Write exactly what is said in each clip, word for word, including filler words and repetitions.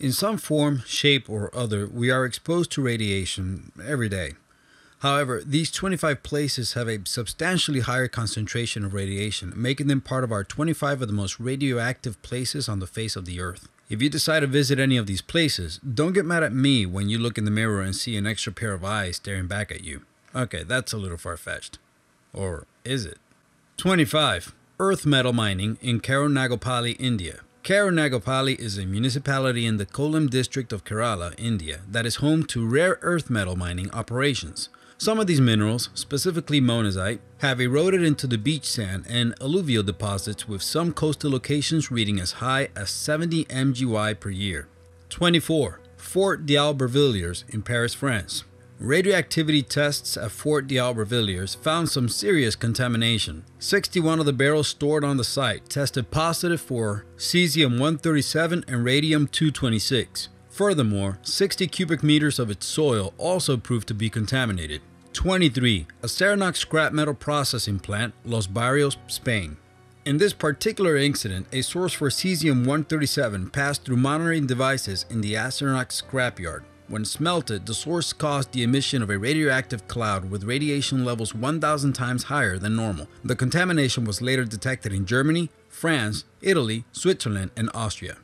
In some form, shape, or other, we are exposed to radiation every day. However, these twenty-five places have a substantially higher concentration of radiation, making them part of our twenty-five of the most radioactive places on the face of the Earth. If you decide to visit any of these places, don't get mad at me when you look in the mirror and see an extra pair of eyes staring back at you. Okay, that's a little far-fetched. Or is it? twenty-five. Earth metal mining in Karunagappally, India. Karunagappally is a municipality in the Kollam district of Kerala, India, that is home to rare earth metal mining operations. Some of these minerals, specifically monazite, have eroded into the beach sand and alluvial deposits, with some coastal locations reading as high as seventy megawatt hours per year. twenty-four. Fort d'Aubervilliers in Paris, France. Radioactivity tests at Fort d'Aubervilliers found some serious contamination. sixty-one of the barrels stored on the site tested positive for cesium one thirty-seven and radium two twenty-six. Furthermore, sixty cubic meters of its soil also proved to be contaminated. twenty-three. Acerinox Scrap Metal Processing Plant, Los Barrios, Spain. In this particular incident, a source for cesium one thirty-seven passed through monitoring devices in the Acerinox scrapyard. When smelted, the source caused the emission of a radioactive cloud with radiation levels one thousand times higher than normal. The contamination was later detected in Germany, France, Italy, Switzerland, and Austria.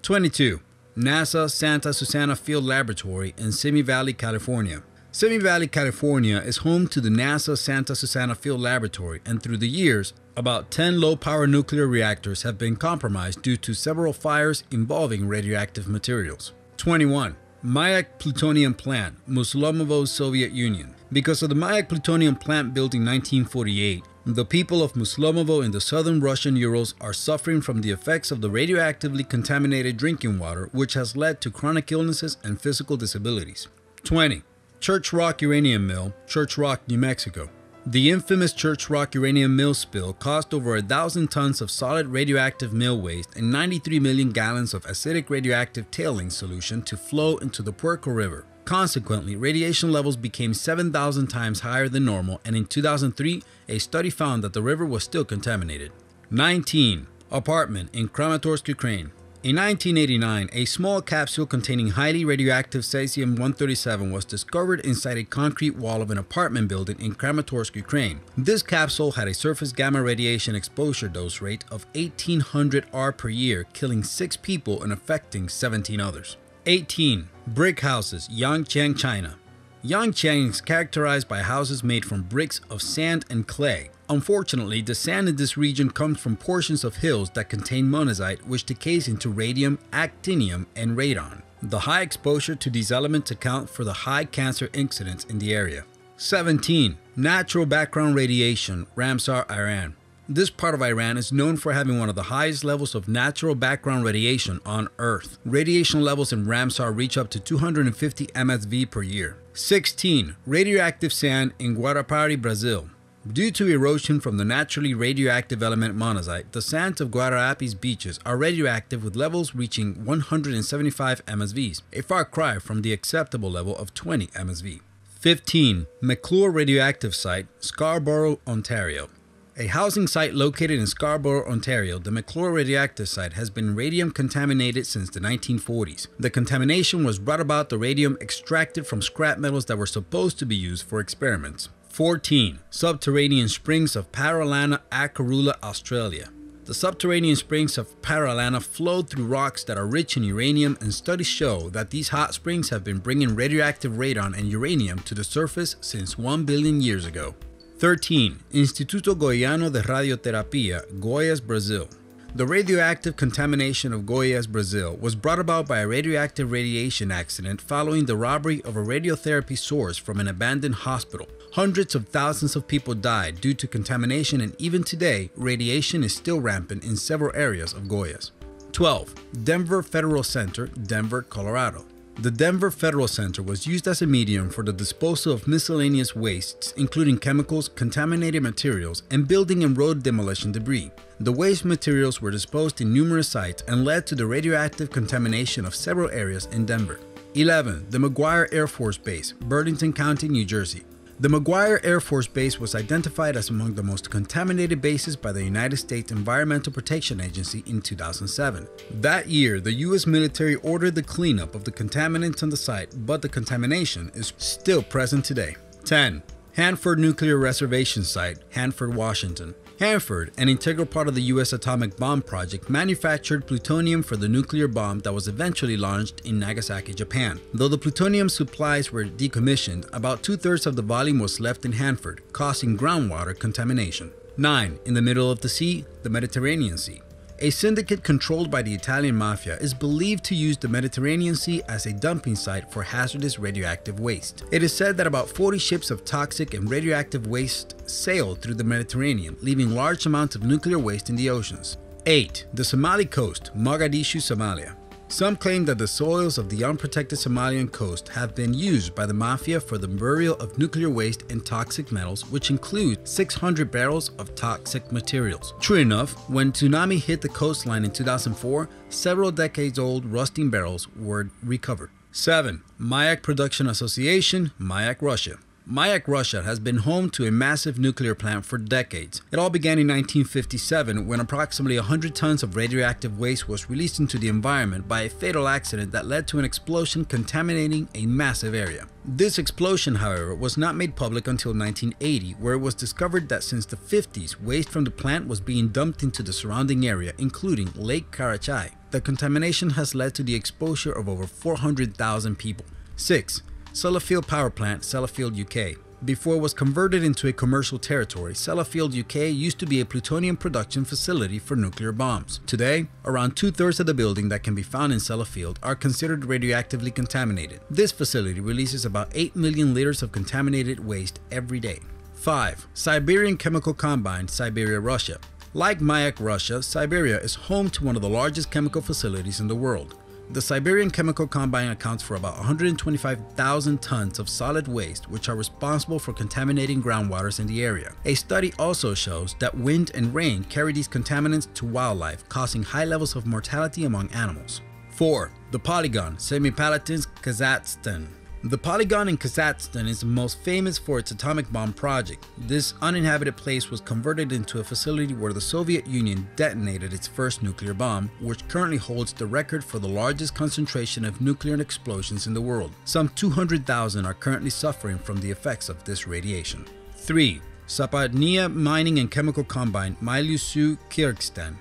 twenty-two. NASA Santa Susana Field Laboratory in Simi Valley, California. Simi Valley, California is home to the NASA Santa Susana Field Laboratory, and through the years, about ten low-power nuclear reactors have been compromised due to several fires involving radioactive materials. twenty-one. Mayak Plutonium Plant, Muslomovo, Soviet Union. Because of the Mayak Plutonium Plant built in nineteen forty-eight, the people of Muslomovo in the southern Russian Urals are suffering from the effects of the radioactively contaminated drinking water, which has led to chronic illnesses and physical disabilities. twenty. Church Rock Uranium Mill, Church Rock, New Mexico. The infamous Church Rock uranium mill spill caused over a thousand tons of solid radioactive mill waste and ninety-three million gallons of acidic radioactive tailings solution to flow into the Puerco River. Consequently, radiation levels became seven thousand times higher than normal, and in two thousand three, a study found that the river was still contaminated. nineteen. Apartment in Kramatorsk, Ukraine. In nineteen eighty-nine, a small capsule containing highly radioactive cesium one thirty-seven was discovered inside a concrete wall of an apartment building in Kramatorsk, Ukraine. This capsule had a surface gamma radiation exposure dose rate of eighteen hundred R per year, killing six people and affecting seventeen others. eighteen. Brick houses, Yangjiang, China. Yangjiang is characterized by houses made from bricks of sand and clay. Unfortunately, the sand in this region comes from portions of hills that contain monazite, which decays into radium, actinium, and radon. The high exposure to these elements account for the high cancer incidence in the area. seventeen. Natural background radiation, Ramsar, Iran. This part of Iran is known for having one of the highest levels of natural background radiation on Earth. Radiation levels in Ramsar reach up to two hundred fifty M S V per year. sixteen. Radioactive sand in Guarapari, Brazil. Due to erosion from the naturally radioactive element monazite, the sands of Guarapari's beaches are radioactive with levels reaching one hundred seventy-five M S Vs, a far cry from the acceptable level of twenty M S V. fifteen. McClure Radioactive Site, Scarborough, Ontario. A housing site located in Scarborough, Ontario, the McClure Radioactive Site has been radium contaminated since the nineteen forties. The contamination was brought about by the radium extracted from scrap metals that were supposed to be used for experiments. fourteen. Subterranean Springs of Paralana, Akarula, Australia. The subterranean springs of Paralana flow through rocks that are rich in uranium, and studies show that these hot springs have been bringing radioactive radon and uranium to the surface since one billion years ago. thirteen. Instituto Goiano de Radioterapia, Goiás, Brazil. The radioactive contamination of Goiás, Brazil was brought about by a radioactive radiation accident following the robbery of a radiotherapy source from an abandoned hospital. Hundreds of thousands of people died due to contamination, and even today, radiation is still rampant in several areas of Goiás. twelve. Denver Federal Center, Denver, Colorado. The Denver Federal Center was used as a medium for the disposal of miscellaneous wastes, including chemicals, contaminated materials, and building and road demolition debris. The waste materials were disposed in numerous sites and led to the radioactive contamination of several areas in Denver. eleven. The McGuire Air Force Base, Burlington County, New Jersey. The McGuire Air Force Base was identified as among the most contaminated bases by the United States Environmental Protection Agency in two thousand seven. That year, the U S military ordered the cleanup of the contaminants on the site, but the contamination is still present today. ten. Hanford Nuclear Reservation Site, Hanford, Washington. Hanford, an integral part of the U S atomic bomb project, manufactured plutonium for the nuclear bomb that was eventually launched in Nagasaki, Japan. Though the plutonium supplies were decommissioned, about two-thirds of the volume was left in Hanford, causing groundwater contamination. nine. In the middle of the sea, the Mediterranean Sea. A syndicate controlled by the Italian mafia is believed to use the Mediterranean Sea as a dumping site for hazardous radioactive waste. It is said that about forty ships of toxic and radioactive waste sailed through the Mediterranean, leaving large amounts of nuclear waste in the oceans. eight. The Somali coast, Mogadishu, Somalia. Some claim that the soils of the unprotected Somalian coast have been used by the mafia for the burial of nuclear waste and toxic metals, which include six hundred barrels of toxic materials. True enough, when tsunami hit the coastline in two thousand four, several decades-old rusting barrels were recovered. seven. Mayak Production Association, Mayak, Russia. Mayak, Russia has been home to a massive nuclear plant for decades. It all began in nineteen fifty-seven when approximately one hundred tons of radioactive waste was released into the environment by a fatal accident that led to an explosion contaminating a massive area. This explosion, however, was not made public until nineteen eighty, where it was discovered that since the fifties, waste from the plant was being dumped into the surrounding area, including Lake Karachay. The contamination has led to the exposure of over four hundred thousand people. six. Sellafield Power Plant, Sellafield, U K. Before it was converted into a commercial territory, Sellafield, U K used to be a plutonium production facility for nuclear bombs. Today, around two-thirds of the building that can be found in Sellafield are considered radioactively contaminated. This facility releases about eight million liters of contaminated waste every day. five. Siberian Chemical Combine, Siberia, Russia. Like Mayak, Russia, Siberia is home to one of the largest chemical facilities in the world. The Siberian Chemical Combine accounts for about one hundred twenty-five thousand tons of solid waste, which are responsible for contaminating groundwaters in the area. A study also shows that wind and rain carry these contaminants to wildlife, causing high levels of mortality among animals. four. The Polygon, Semipalatinsk, Kazakhstan. The Polygon in Kazakhstan is most famous for its atomic bomb project. This uninhabited place was converted into a facility where the Soviet Union detonated its first nuclear bomb, which currently holds the record for the largest concentration of nuclear explosions in the world. Some two hundred thousand are currently suffering from the effects of this radiation. three. Zapadnya Mining and Chemical Combine, Mailuu-Suu, Kyrgyzstan.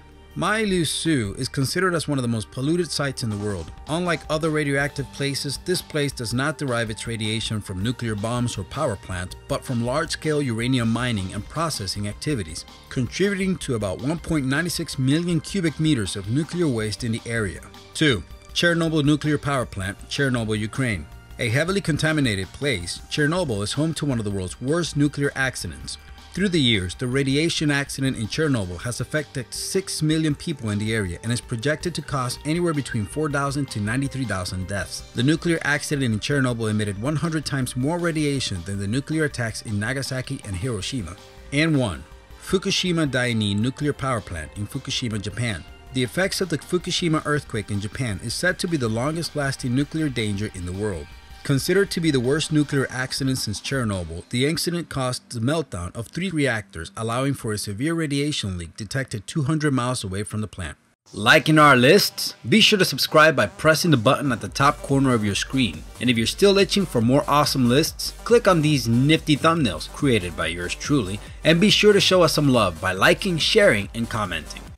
Mailuu-Suu is considered as one of the most polluted sites in the world. Unlike other radioactive places, this place does not derive its radiation from nuclear bombs or power plants, but from large-scale uranium mining and processing activities, contributing to about one point nine six million cubic meters of nuclear waste in the area. two. Chernobyl Nuclear Power Plant, Chernobyl, Ukraine. A heavily contaminated place, Chernobyl is home to one of the world's worst nuclear accidents. Through the years, the radiation accident in Chernobyl has affected six million people in the area and is projected to cost anywhere between four thousand to ninety-three thousand deaths. The nuclear accident in Chernobyl emitted one hundred times more radiation than the nuclear attacks in Nagasaki and Hiroshima. And one. Fukushima Daiichi Nuclear Power Plant in Fukushima, Japan. The effects of the Fukushima earthquake in Japan is said to be the longest-lasting nuclear danger in the world. Considered to be the worst nuclear accident since Chernobyl, the incident caused the meltdown of three reactors, allowing for a severe radiation leak detected two hundred miles away from the plant. Liking our lists? Be sure to subscribe by pressing the button at the top corner of your screen. And if you're still itching for more awesome lists, click on these nifty thumbnails created by yours truly, and be sure to show us some love by liking, sharing, and commenting.